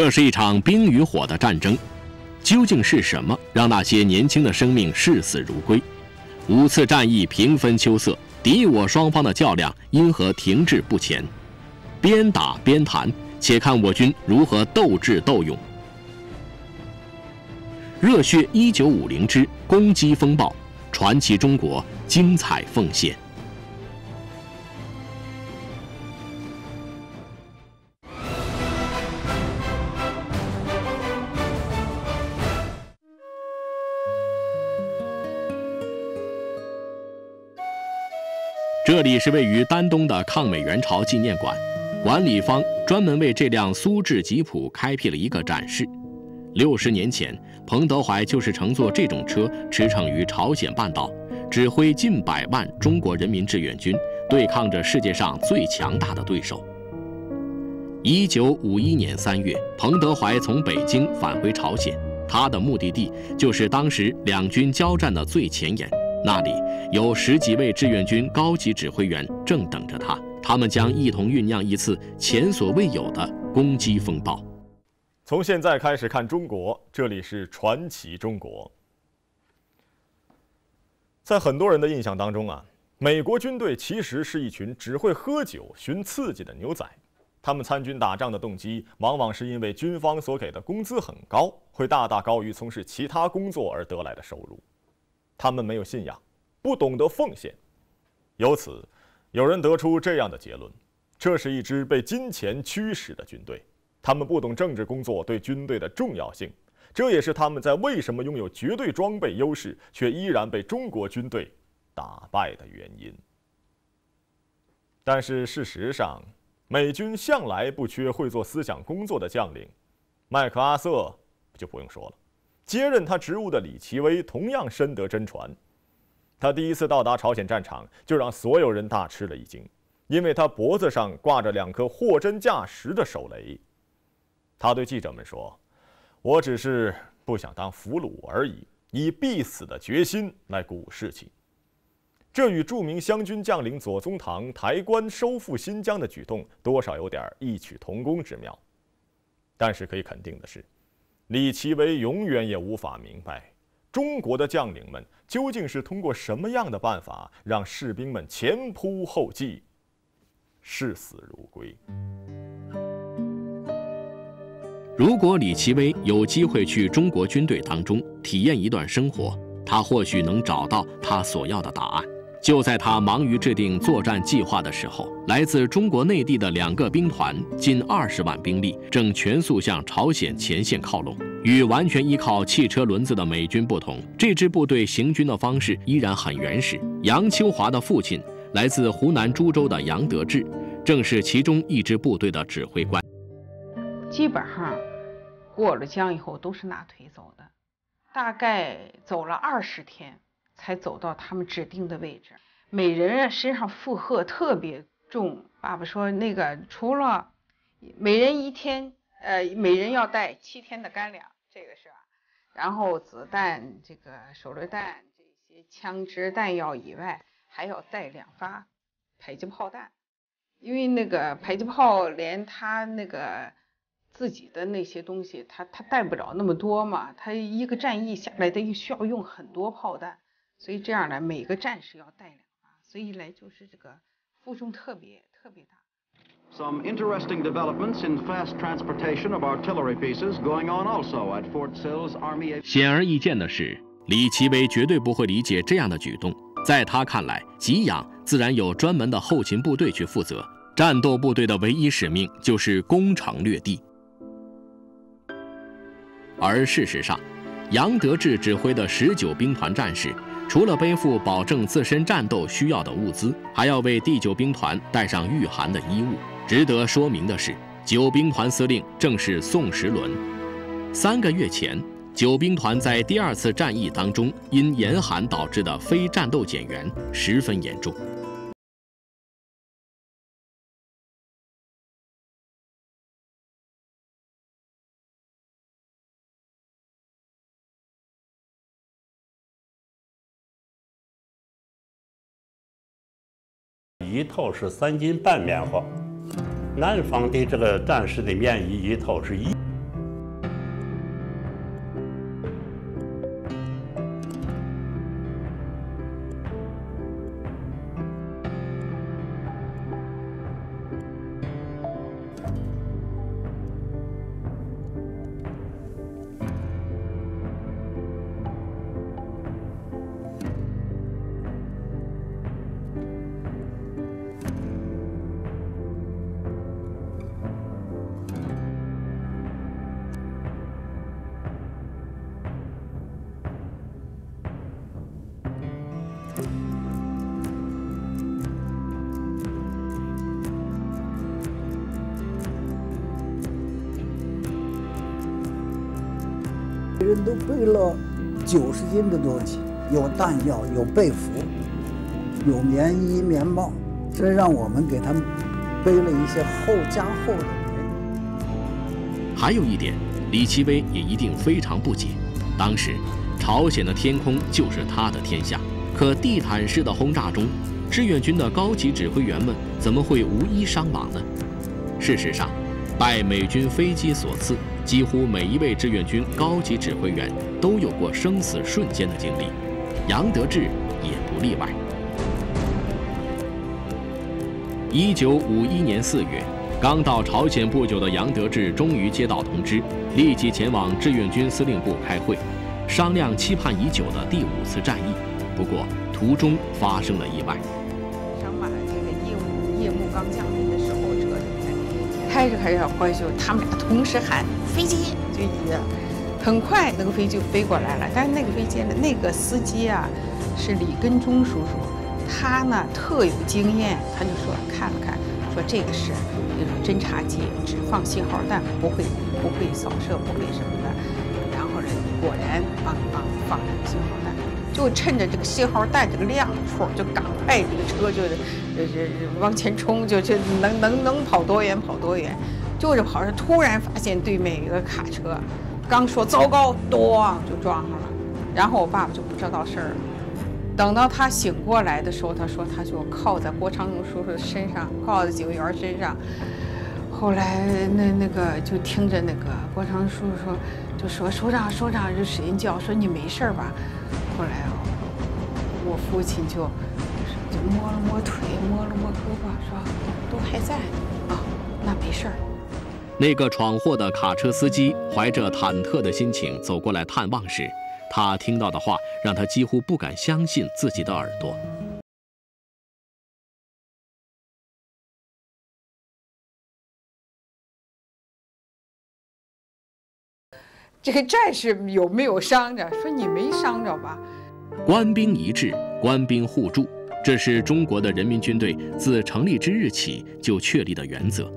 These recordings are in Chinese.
这是一场冰与火的战争，究竟是什么让那些年轻的生命视死如归？5次战役平分秋色，敌我双方的较量因何停滞不前？边打边谈，且看我军如何斗智斗勇。热血1950之攻击风暴，传奇中国，精彩奉献。 这里是位于丹东的抗美援朝纪念馆，管理方专门为这辆苏制吉普开辟了一个展示。60年前，彭德怀就是乘坐这种车驰骋于朝鲜半岛，指挥近100万中国人民志愿军对抗着世界上最强大的对手。1951年3月，彭德怀从北京返回朝鲜，他的目的地就是当时两军交战的最前沿。 那里有10几位志愿军高级指挥员正等着他，他们将一同酝酿一次前所未有的攻击风暴。从现在开始看中国，这里是传奇中国。在很多人的印象当中啊，美国军队其实是一群只会喝酒、寻刺激的牛仔。他们参军打仗的动机，往往是因为军方所给的工资很高，会大大高于从事其他工作而得来的收入。 他们没有信仰，不懂得奉献，由此，有人得出这样的结论：这是一支被金钱驱使的军队。他们不懂政治工作对军队的重要性，这也是他们在为什么拥有绝对装备优势却依然被中国军队打败的原因。但是事实上，美军向来不缺会做思想工作的将领，麦克阿瑟就不用说了。 接任他职务的李奇微同样深得真传。他第一次到达朝鲜战场，就让所有人大吃了一惊，因为他脖子上挂着2颗货真价实的手雷。他对记者们说：“我只是不想当俘虏而已，以必死的决心来鼓舞士气。”这与著名湘军将领左宗棠抬棺收复新疆的举动，多少有点异曲同工之妙。但是可以肯定的是。 李奇微永远也无法明白，中国的将领们究竟是通过什么样的办法让士兵们前仆后继、视死如归。如果李奇微有机会去中国军队当中体验一段生活，他或许能找到他所要的答案。就在他忙于制定作战计划的时候，来自中国内地的2个兵团近20万兵力正全速向朝鲜前线靠拢。与完全依靠汽车轮子的美军不同，这支部队行军的方式依然很原始。杨秋华的父亲，来自湖南株洲的杨得志，正是其中一支部队的指挥官。基本上过了江以后都是拿腿走的，大概走了20天。 才走到他们指定的位置，每人身上负荷特别重。爸爸说，那个除了每人1天，每人要带7天的干粮，这个是吧？然后子弹、这个手榴弹、这些枪支弹药以外，还要带2发迫击炮弹，因为那个迫击炮连他那个自己的那些东西，他带不了那么多嘛，他一个战役下来，他需要用很多炮弹。 所以这样呢，每个战士要带2发，所以一来就是这个负重特别大。Some interesting developments in fast transportation of artillery pieces going on also at Fort Sill Army. 显而易见的是，李奇微绝对不会理解这样的举动。在他看来，给养自然有专门的后勤部队去负责，战斗部队的唯一使命就是攻城略地。而事实上，杨得志指挥的19兵团战士。 除了背负保证自身战斗需要的物资，还要为第9兵团带上御寒的衣物。值得说明的是，9兵团司令正是宋时轮。3个月前，9兵团在第2次战役当中因严寒导致的非战斗减员十分严重。一套是3斤半棉花，南方的这个战士的棉衣一套是1。人都背了90斤的东西，有弹药，有被服，有棉衣、棉帽，这让我们给他们背了一些厚加厚的棉衣。还有一点，李奇微也一定非常不解，当时朝鲜的天空就是他的天下，可地毯式的轰炸中，志愿军的高级指挥员们怎么会无一伤亡呢？事实上，拜美军飞机所赐，几乎每一位志愿军高级指挥员都有过生死瞬间的经历，杨得志也不例外。1951年4月，刚到朝鲜不久的杨得志终于接到通知，立即前往志愿军司令部开会，商量期盼已久的第5次战役。不过途中发生了意外。上马这个夜幕刚降临的时候，车就开着要快修，他们俩同时喊飞机，就一样。很快那个飞机就飞过来了，但是那个飞机呢，那个司机啊是李根忠叔叔，他呢特有经验，他就说看了看，说这个是就是侦察机，只放信号弹，不会扫射，不会什么的。然后呢，果然梆梆放上信号弹。 就趁着这个信号弹这个亮处，就赶快这个车就是往前冲，就是能跑多远跑多远，就是跑着。突然发现对面有个卡车，刚说糟糕，咣就撞上了。然后我爸爸就不知道事儿了。等到他醒过来的时候，他说他就靠在郭长荣叔叔身上，靠在警卫员身上。后来那个就听着那个郭长荣叔叔说，就说首长，这谁叫？说你没事吧？ 后来我父亲就摸了摸腿，摸了摸胳膊，说都还在啊，那没事儿。那个闯祸的卡车司机怀着忐忑的心情走过来探望时，他听到的话让他几乎不敢相信自己的耳朵。这个战士有没有伤着？说你没伤着吧？官兵一致，官兵互助，这是中国的人民军队自成立之日起就确立的原则。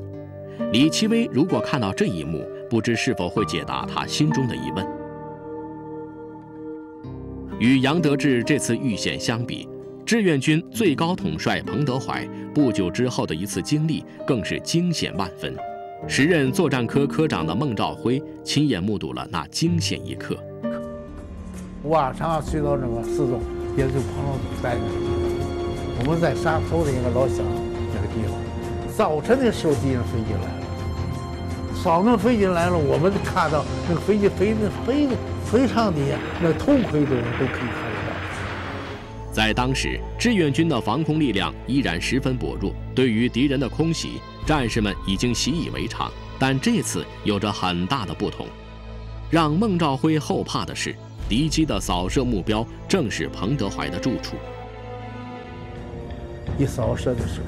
李奇微如果看到这一幕，不知是否会解答他心中的疑问。与杨得志这次遇险相比，志愿军最高统帅彭德怀不久之后的一次经历更是惊险万分。 时任作战科科长的孟兆辉亲眼目睹了那惊险一刻。晚上睡到什么4点，也就碰到灾难。我们在山头的一个老乡那个地方，早晨的时候敌人飞机来了，扫那飞机来了，我们看到那个飞机飞的非常低，那头盔的人都可以看得到。在当时，志愿军的防空力量依然十分薄弱，对于敌人的空袭。 战士们已经习以为常，但这次有着很大的不同。让孟兆辉后怕的是，敌机的扫射目标正是彭德怀的住处。一扫射的时候，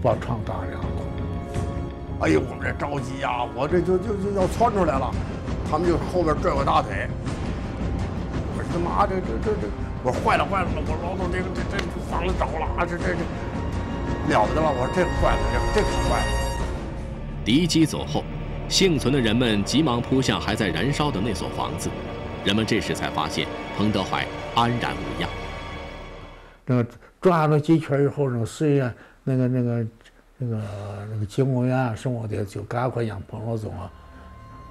把窗打上了。哎呦，我们这着急呀、啊，我这就要窜出来了。他们就后边拽我大腿。我说他妈这，我坏了，我老总这房子着了，这。 了不得了！我说这个坏了，这个坏了。敌机走后，幸存的人们急忙扑向还在燃烧的那所房子。人们这时才发现，彭德怀安然无恙。那转了几圈以后，那谁呀？那个警卫员什么的，就赶快让彭老总啊，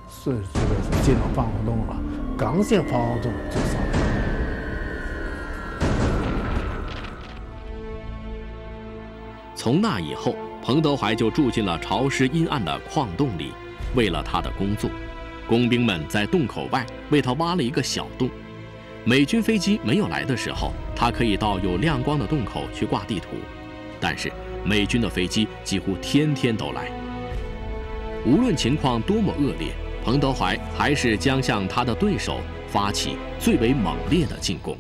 是这个进了防空洞了。刚进防空洞就上了。 从那以后，彭德怀就住进了潮湿阴暗的矿洞里。为了他的工作，工兵们在洞口外为他挖了一个小洞。美军飞机没有来的时候，他可以到有亮光的洞口去挂地图。但是美军的飞机几乎天天都来。无论情况多么恶劣，彭德怀还是将向他的对手发起最为猛烈的进攻。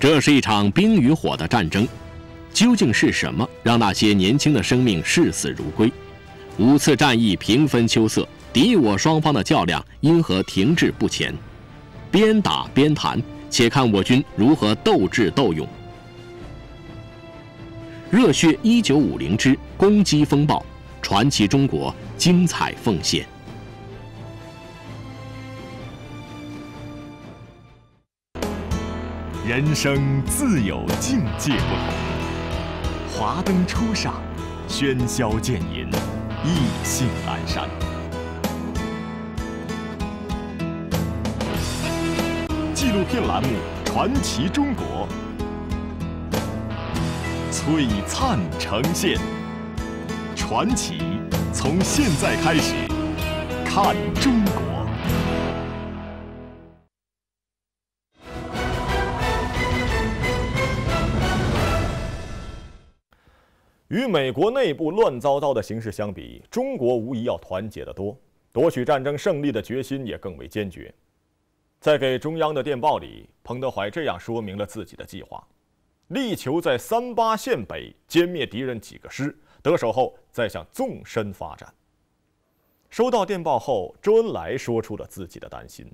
这是一场冰与火的战争。 究竟是什么让那些年轻的生命视死如归？5次战役平分秋色，敌我双方的较量因何停滞不前？边打边谈，且看我军如何斗智斗勇。热血1950之攻击风暴，传奇中国精彩奉献。人生自有境界不同。华灯初上，喧嚣渐隐，意兴阑珊。纪录片栏目《传奇中国》，璀璨呈现。传奇从现在开始，看中国。 与美国内部乱糟糟的形势相比，中国无疑要团结得多，夺取战争胜利的决心也更为坚决。在给中央的电报里，彭德怀这样说明了自己的计划：力求在38线北歼灭敌人几个师，得手后再向纵深发展。收到电报后，周恩来说出了自己的担心：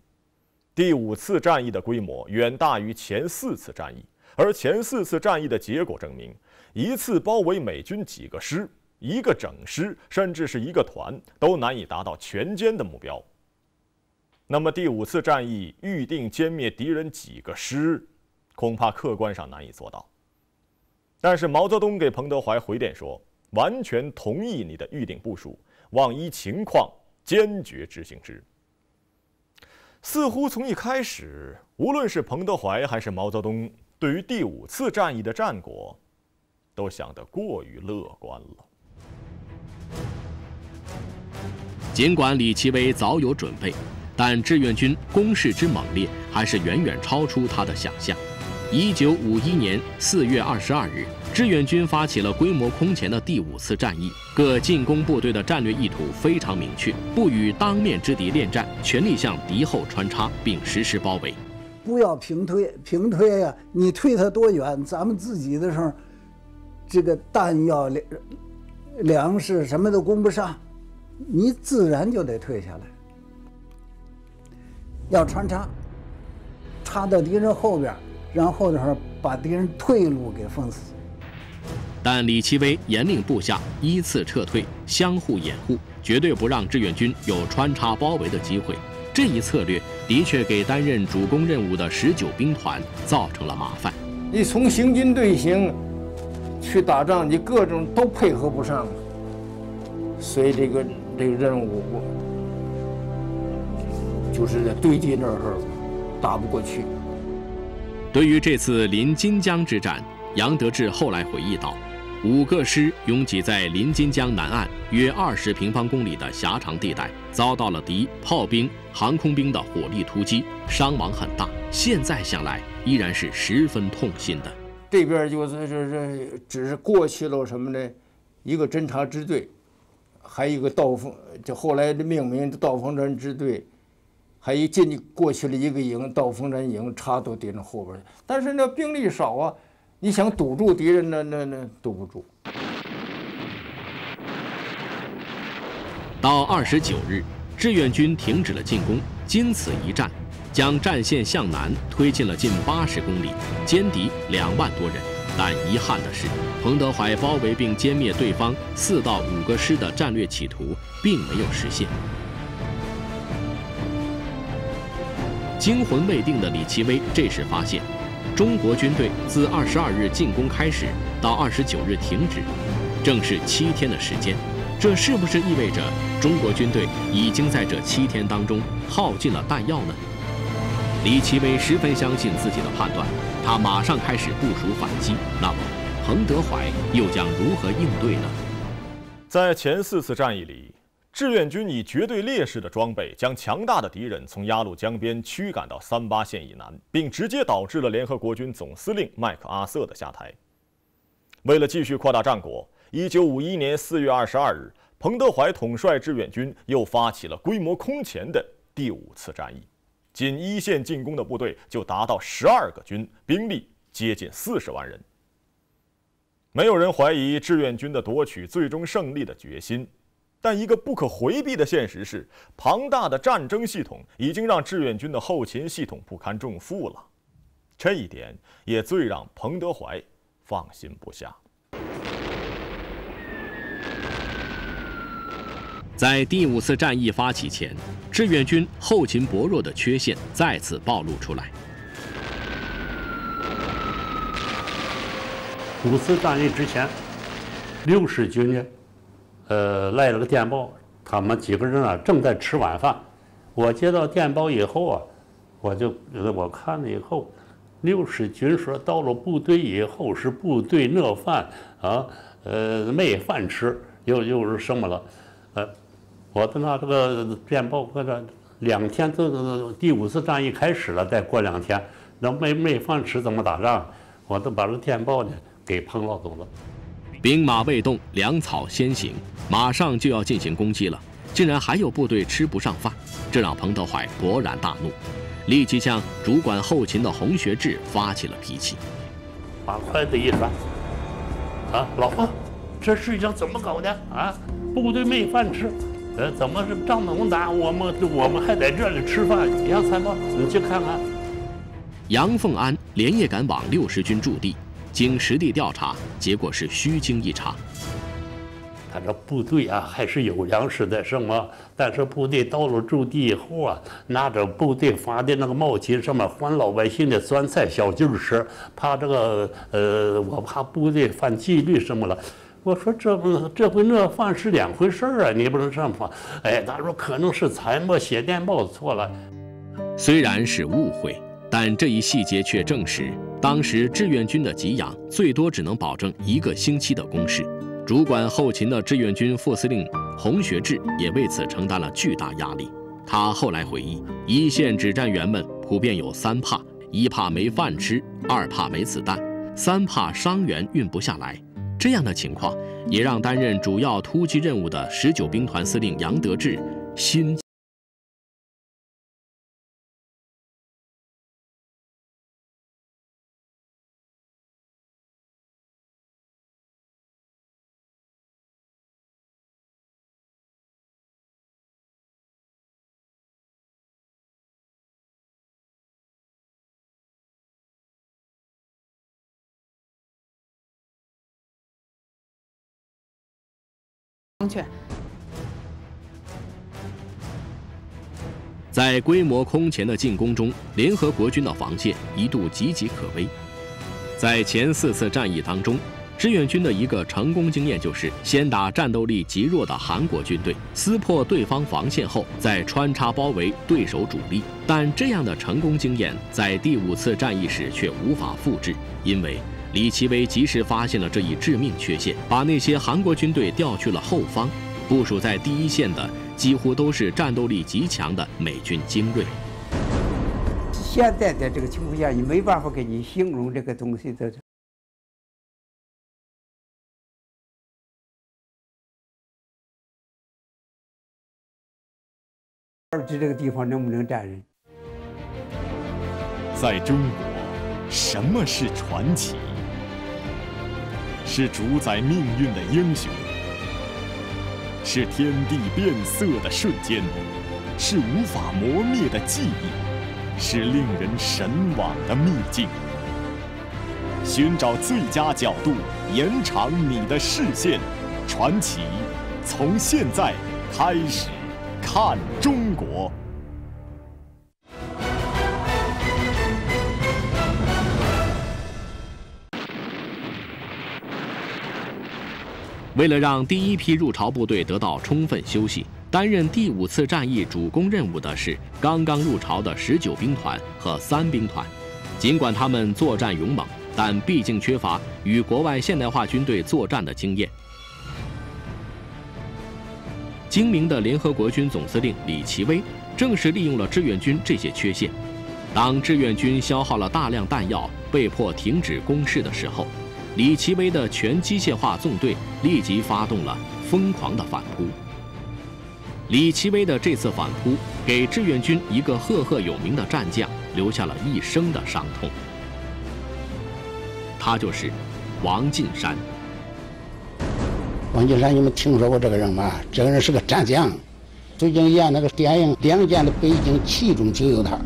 第5次战役的规模远大于前4次战役，而前4次战役的结果证明。 一次包围美军几个师、一个整师，甚至是一个团，都难以达到全歼的目标。那么第5次战役预定歼灭敌人几个师，恐怕客观上难以做到。但是毛泽东给彭德怀回电说：“完全同意你的预定部署，望依情况坚决执行之。”似乎从一开始，无论是彭德怀还是毛泽东，对于第5次战役的战果。 都想得过于乐观了。尽管李奇微早有准备，但志愿军攻势之猛烈还是远远超出他的想象。1951年4月22日，志愿军发起了规模空前的第5次战役，各进攻部队的战略意图非常明确，不与当面之敌恋战，全力向敌后穿插，并实施包围。不要平推，平推呀、啊！你推他多远，咱们自己的时候。 这个弹药、粮食什么都供不上，你自然就得退下来。要穿插，插到敌人后边，然后的话把敌人退路给封死。但李奇微严令部下依次撤退，相互掩护，绝对不让志愿军有穿插包围的机会。这一策略的确给担任主攻任务的19兵团造成了麻烦。你从行军队形。 去打仗，你各种都配合不上，所以这个任务就是在堆积那儿打不过去。对于这次临津江之战，杨得志后来回忆道：“5个师拥挤在临津江南岸约20平方公里的狭长地带，遭到了敌炮兵、航空兵的火力突击，伤亡很大。现在想来，依然是十分痛心的。” 这边就是这只是过去了什么呢？一个侦察支队，还有一个道风，就后来命名的道风战支队，还有过去了一个营道风战营插到敌人后边去。但是那兵力少啊，你想堵住敌人那堵不住。到29日，志愿军停止了进攻，经此一战。 将战线向南推进了近80公里，歼敌2万多人。但遗憾的是，彭德怀包围并歼灭对方4到5个师的战略企图并没有实现。惊魂未定的李奇微这时发现，中国军队自22日进攻开始到29日停止，正是7天的时间。 这是不是意味着中国军队已经在这7天当中耗尽了弹药呢？李奇微十分相信自己的判断，他马上开始部署反击。那么，彭德怀又将如何应对呢？在前4次战役里，志愿军以绝对劣势的装备，将强大的敌人从鸭绿江边驱赶到38线以南，并直接导致了联合国军总司令麦克阿瑟的下台。为了继续扩大战果。 1951年4月22日，彭德怀统帅志愿军又发起了规模空前的第5次战役，仅1线进攻的部队就达到12个军，兵力接近40万人。没有人怀疑志愿军的夺取最终胜利的决心，但一个不可回避的现实是，庞大的战争系统已经让志愿军的后勤系统不堪重负了，这一点也最让彭德怀放心不下。 在第5次战役发起前，志愿军后勤薄弱的缺陷再次暴露出来。五四战役之前，六十军呢，来了个电报，他们几个人啊正在吃晚饭。我接到电报以后啊，我看了以后，六十军说到了部队以后是部队热饭啊，没饭吃，又是什么了？我等到这个电报过了两天，这第五次战役开始了，再过两天，那没饭吃怎么打仗？我都把这个电报呢给彭老总了。兵马未动，粮草先行，马上就要进行攻击了，竟然还有部队吃不上饭，这让彭德怀勃然大怒，立即向主管后勤的洪学智发起了脾气。把筷子一甩，啊，老彭，这事情怎么搞的啊？部队没饭吃。怎么是仗能打？我们还在这里吃饭？杨参谋，你去看看。杨凤安连夜赶往六十军驻地，经实地调查，结果是虚惊一场。他这部队啊，还是有粮食的，什么？但是部队到了驻地以后啊，拿着部队发的那个毛巾，什么还老百姓的酸菜小鸡吃，怕这个我怕部队犯纪律什么了。我说这回那饭是两回事儿啊，你不能这么说。哎，他说可能是参谋写电报错了。虽然是误会，但这一细节却证实，当时志愿军的给养最多只能保证1个星期的供食。主管后勤的志愿军副司令洪学智也为此承担了巨大压力。他后来回忆，一线指战员们普遍有3怕：1怕没饭吃，2怕没子弹，3怕伤员运不下来。这样的情况也让担任主要突击任务的19兵团司令杨得志心。在规模空前的进攻中，联合国军的防线一度岌岌可危。在前4次战役当中，志愿军的一个成功经验就是先打战斗力极弱的韩国军队，撕破对方防线后，再穿插包围对手主力。但这样的成功经验在第5次战役时却无法复制，因为李奇微及时发现了这一致命缺陷，把那些韩国军队调去了后方。部署在第一线的几乎都是战斗力极强的美军精锐。现在的这个情况下，你没办法给你形容这个东西的。二支这个地方能不能站人？在中国，什么是传奇？是主宰命运的英雄，是天地变色的瞬间，是无法磨灭的记忆，是令人神往的秘境。寻找最佳角度，延长你的视线，传奇从现在开始看中国。为了让第一批入朝部队得到充分休息，担任第5次战役主攻任务的是刚刚入朝的19兵团和3兵团。尽管他们作战勇猛，但毕竟缺乏与国外现代化军队作战的经验。精明的联合国军总司令李奇微正是利用了志愿军这些缺陷。当志愿军消耗了大量弹药，被迫停止攻势的时候，李奇微的全机械化纵队立即发动了疯狂的反扑。李奇微的这次反扑给志愿军一个赫赫有名的战将留下了一生的伤痛，他就是王进山。王进山，你们听说过这个人吗？这个人是个战将，最近演那个电影《亮剑》的北京其中就有他。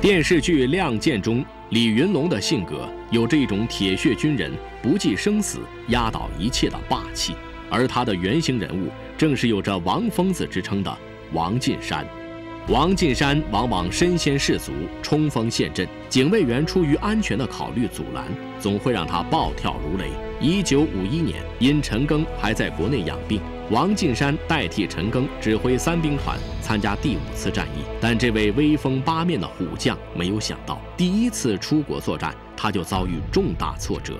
电视剧《亮剑》中，李云龙的性格有这种铁血军人不计生死压倒一切的霸气，而他的原型人物正是有着王疯子之称的王进山。王进山往往身先士卒，冲锋陷阵，警卫员出于安全的考虑阻拦，总会让他暴跳如雷。1951年，因陈赓还在国内养病，王进山代替陈赓指挥3兵团参加第5次战役。但这位威风八面的虎将没有想到，第1次出国作战，他就遭遇重大挫折。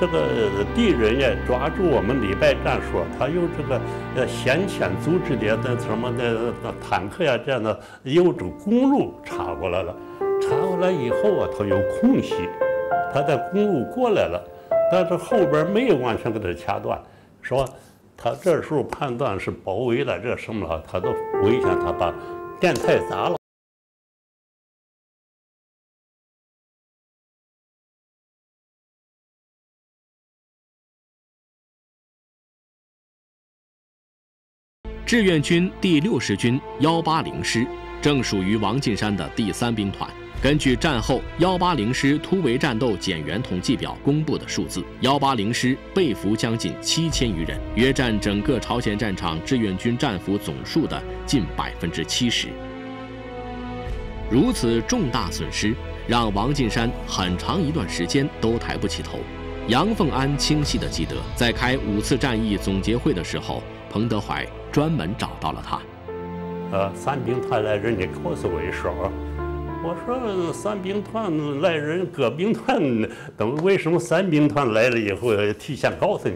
这个敌人也抓住我们礼拜战术，他用这个先遣组织的那什么的坦克呀这样的，由这公路插过来了。插过来以后啊，他有空隙，他在公路过来了，但是后边没有完全给他掐断，说他这时候判断是包围了，这什么了，他都危险，他把电台砸了。 志愿军第60军180师正属于王进山的第3兵团。根据战后180师突围战斗减员统计表公布的数字，180师被俘将近7000余人，约占整个朝鲜战场志愿军战俘总数的近70%。如此重大损失，让王进山很长一段时间都抬不起头。杨凤安清晰地记得，在开5次战役总结会的时候，彭德怀 专门找到了他，3兵团来人，你告诉我一声。我说3兵团来人，各兵团等为什么3兵团来了以后提前告诉你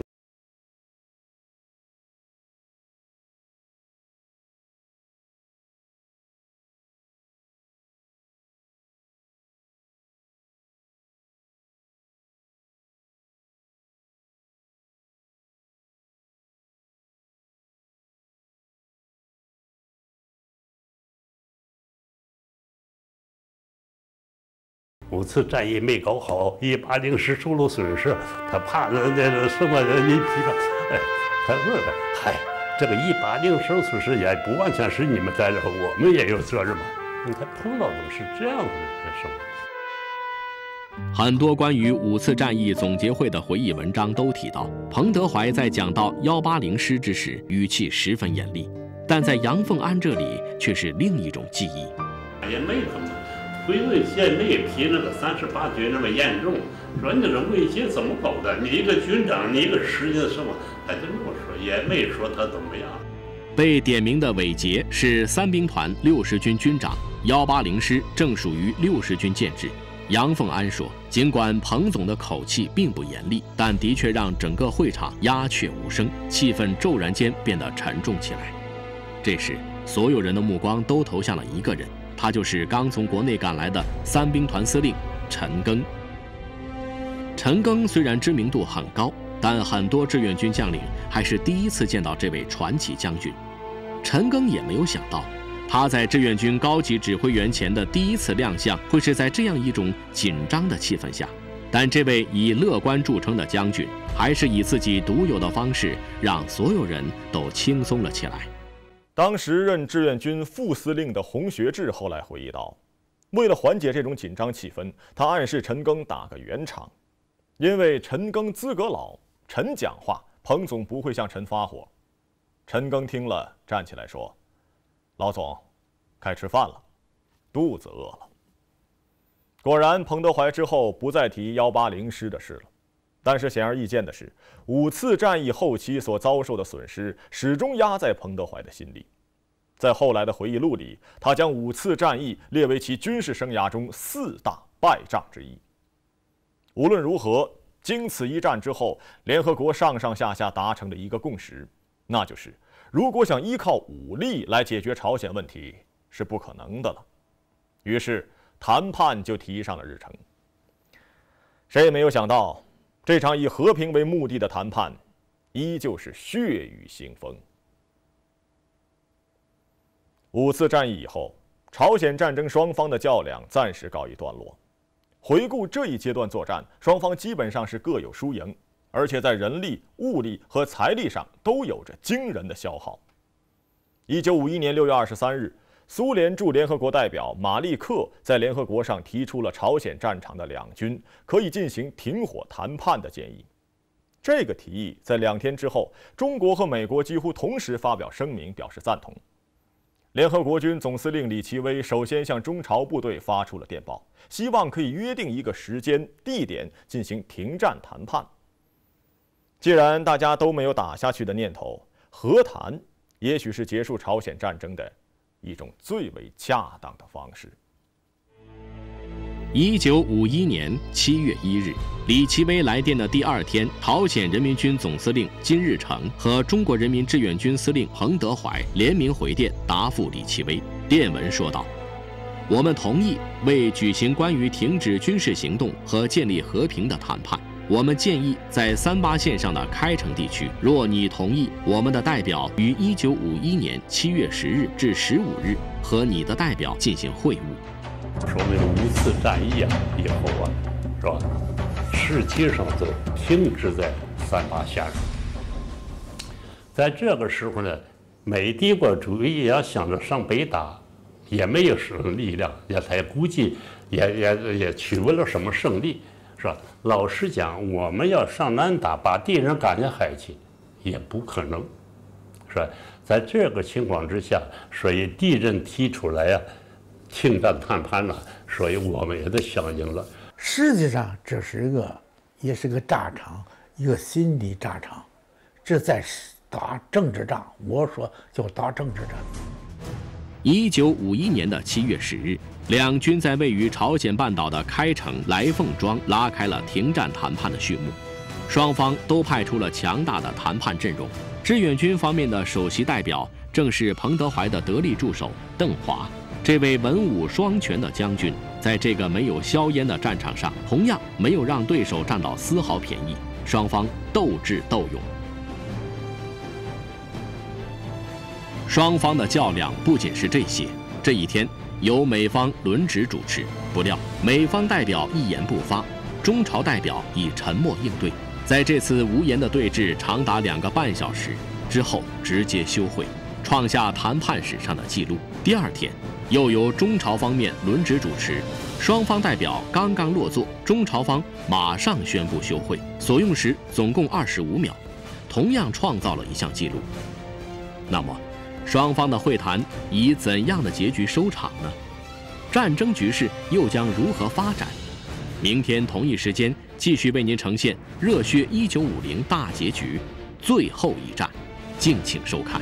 ？5次战役没搞好，180师受了损失，他怕那什么人民批判，哎，他说的，嗨，这个180师损失也不完全是你们栽了，我们也有责任嘛。你看碰到的是这样子的事儿。很多关于5次战役总结会的回忆文章都提到，彭德怀在讲到180师之时，语气十分严厉，但在杨凤安这里却是另一种记忆。也没怎么。 回味县内批那个38军那么严重，说你这卫旗怎么搞的？你一个军长，你一个师的什么？他就这么说，也没说他怎么样。被点名的伟杰是3兵团60军军长，180师正属于60军建制。杨凤安说，尽管彭总的口气并不严厉，但的确让整个会场鸦雀无声，气氛骤然间变得沉重起来。这时，所有人的目光都投向了一个人。 他就是刚从国内赶来的3兵团司令陈赓。陈赓虽然知名度很高，但很多志愿军将领还是第一次见到这位传奇将军。陈赓也没有想到，他在志愿军高级指挥员前的第1次亮相，会是在这样一种紧张的气氛下。但这位以乐观著称的将军，还是以自己独有的方式，让所有人都轻松了起来。 当时任志愿军副司令的洪学智后来回忆道：“为了缓解这种紧张气氛，他暗示陈赓打个圆场，因为陈赓资格老，陈讲话，彭总不会向陈发火。”陈赓听了，站起来说：“老总，该吃饭了，肚子饿了。”果然，彭德怀之后不再提180师的事了。 但是显而易见的是，5次战役后期所遭受的损失始终压在彭德怀的心里。在后来的回忆录里，他将5次战役列为其军事生涯中4大败仗之一。无论如何，经此一战之后，联合国上上下下达成了一个共识，那就是如果想依靠武力来解决朝鲜问题是不可能的了。于是，谈判就提上了日程。谁也没有想到， 这场以和平为目的的谈判，依旧是血雨腥风。5次战役以后，朝鲜战争双方的较量暂时告一段落。回顾这一阶段作战，双方基本上是各有输赢，而且在人力、物力和财力上都有着惊人的消耗。1951年6月23日，苏联驻联合国代表马利克在联合国上提出了朝鲜战场的两军可以进行停火谈判的建议。这个提议在2天之后，中国和美国几乎同时发表声明，表示赞同。联合国军总司令李奇微首先向中朝部队发出了电报，希望可以约定一个时间、地点进行停战谈判。既然大家都没有打下去的念头，和谈也许是结束朝鲜战争的一种最为恰当的方式。1951年7月1日，李奇微来电的第二天，朝鲜人民军总司令金日成和中国人民志愿军司令彭德怀联名回电答复李奇微。电文说道：“我们同意为举行关于停止军事行动和建立和平的谈判。我们建议在38线上的开城地区，若你同意，我们的代表于1951年7月10日至15日和你的代表进行会晤。” 说明5次战役啊以后啊，是吧？实际上就停止在38线上。在这个时候呢，美帝国主义也想着上北打，也没有什么力量，也才估计也取不了什么胜利，是吧？老实讲，我们要上南打，把敌人赶下海去，也不可能，是吧？在这个情况之下，所以敌人提出来啊。 停战谈判了，所以我们也得响应了。实际上，这是一个，也是个炸场，一个心理炸场，这在打政治仗。我说就打政治战。1951年7月10日，两军在位于朝鲜半岛的开城来凤庄拉开了停战谈判的序幕，双方都派出了强大的谈判阵容。志愿军方面的首席代表正是彭德怀的得力助手邓华。 这位文武双全的将军，在这个没有硝烟的战场上，同样没有让对手占到丝毫便宜。双方斗智斗勇，双方的较量不仅是这些。这一天由美方轮值主持，不料美方代表一言不发，中朝代表以沉默应对。在这次无言的对峙长达2个半小时之后，直接休会，创下谈判史上的记录。第二天。 又由中朝方面轮值主持，双方代表刚刚落座，中朝方马上宣布休会，所用时总共25秒，同样创造了一项记录。那么，双方的会谈以怎样的结局收场呢？战争局势又将如何发展？明天同一时间继续为您呈现《热血1950大结局》最后一战，敬请收看。